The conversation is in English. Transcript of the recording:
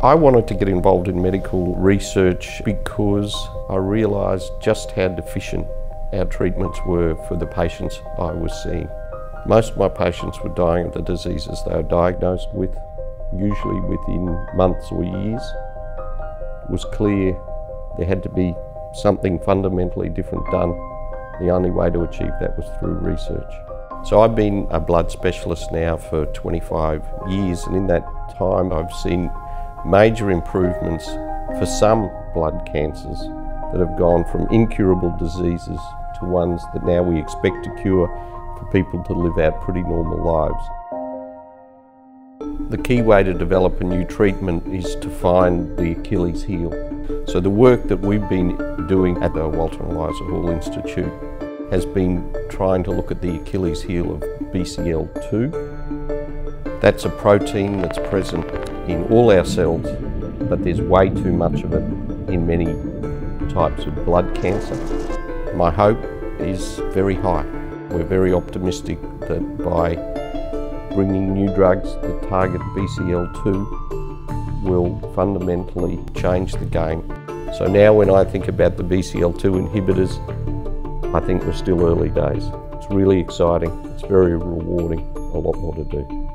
I wanted to get involved in medical research because I realised just how deficient our treatments were for the patients I was seeing. Most of my patients were dying of the diseases they were diagnosed with, usually within months or years. It was clear there had to be something fundamentally different done. The only way to achieve that was through research. So I've been a blood specialist now for 25 years, and in that time I've seen major improvements for some blood cancers that have gone from incurable diseases to ones that now we expect to cure for people to live out pretty normal lives. The key way to develop a new treatment is to find the Achilles heel. So the work that we've been doing at the Walter and Eliza Hall Institute has been trying to look at the Achilles heel of BCL-2. That's a protein that's present in all our cells, but there's way too much of it in many types of blood cancer. My hope is very high. We're very optimistic that by bringing new drugs that target BCL-2 will fundamentally change the game. So now when I think about the BCL-2 inhibitors, I think we're still early days. It's really exciting, it's very rewarding, a lot more to do.